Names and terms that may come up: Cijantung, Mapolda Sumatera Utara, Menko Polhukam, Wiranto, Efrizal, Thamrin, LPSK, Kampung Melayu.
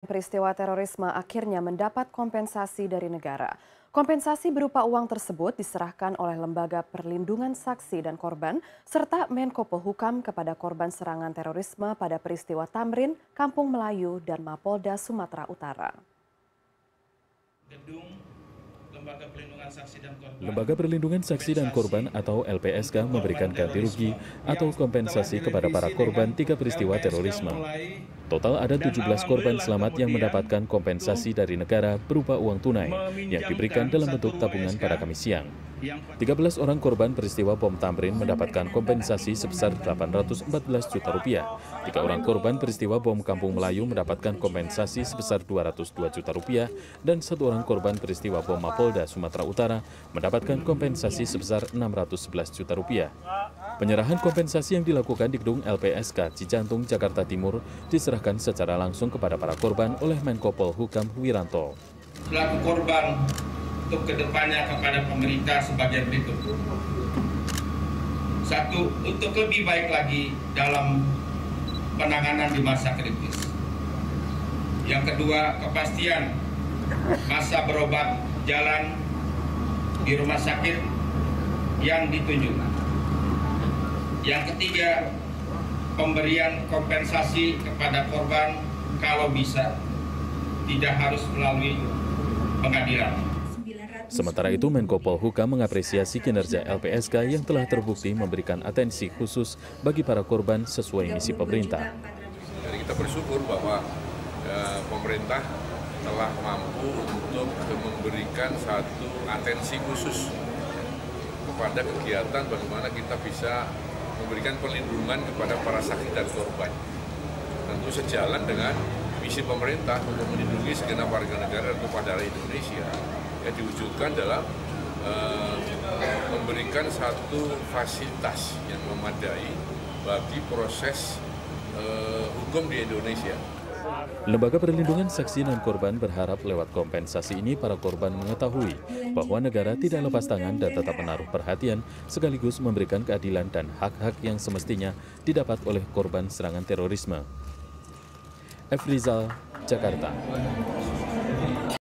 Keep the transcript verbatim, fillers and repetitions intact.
Peristiwa terorisme akhirnya mendapat kompensasi dari negara. Kompensasi berupa uang tersebut diserahkan oleh Lembaga Perlindungan Saksi dan Korban serta Menko Polhukam kepada korban serangan terorisme pada peristiwa Thamrin, Kampung Melayu, dan Mapolda Sumatera Utara. Gedung Lembaga Perlindungan Saksi dan Korban, Lembaga Perlindungan Saksi dan Korban atau L P S K memberikan ganti rugi atau kompensasi kepada para korban tiga peristiwa terorisme. Total ada tujuh belas korban selamat yang mendapatkan kompensasi dari negara berupa uang tunai yang diberikan dalam bentuk tabungan pada Kamis siang. tiga belas orang korban peristiwa bom Thamrin mendapatkan kompensasi sebesar delapan ratus empat belas juta rupiah. Tiga orang korban peristiwa bom Kampung Melayu mendapatkan kompensasi sebesar dua ratus dua juta rupiah dan satu orang korban peristiwa bom Mapolda Sumatera Utara mendapatkan kompensasi sebesar enam ratus sebelas juta rupiah. Penyerahan kompensasi yang dilakukan di gedung L P S K Cijantung, Jakarta Timur diserahkan secara langsung kepada para korban oleh Menko Polhukam Wiranto. Pelaku korban untuk kedepannya kepada pemerintah sebagai berikut. Satu, untuk lebih baik lagi dalam penanganan di masa kritis. Yang kedua, kepastian masa berobat jalan di rumah sakit yang ditunjuk. Yang ketiga, pemberian kompensasi kepada korban kalau bisa, tidak harus melalui pengadilan. Sementara itu, Menko Polhukam mengapresiasi kinerja L P S K yang telah terbukti memberikan atensi khusus bagi para korban sesuai misi pemerintah. Jadi kita bersyukur bahwa ya, pemerintah telah mampu untuk memberikan satu atensi khusus kepada kegiatan bagaimana kita bisa memberikan perlindungan kepada para saksi dan korban. Tentu sejalan dengan misi pemerintah untuk melindungi segenap warga negara kepada Indonesia yang diwujudkan dalam eh, memberikan satu fasilitas yang memadai bagi proses eh, hukum di Indonesia. Lembaga Perlindungan Saksi dan Korban berharap lewat kompensasi ini para korban mengetahui bahwa negara tidak lepas tangan dan tetap menaruh perhatian sekaligus memberikan keadilan dan hak-hak yang semestinya didapat oleh korban serangan terorisme. Efrizal, Jakarta.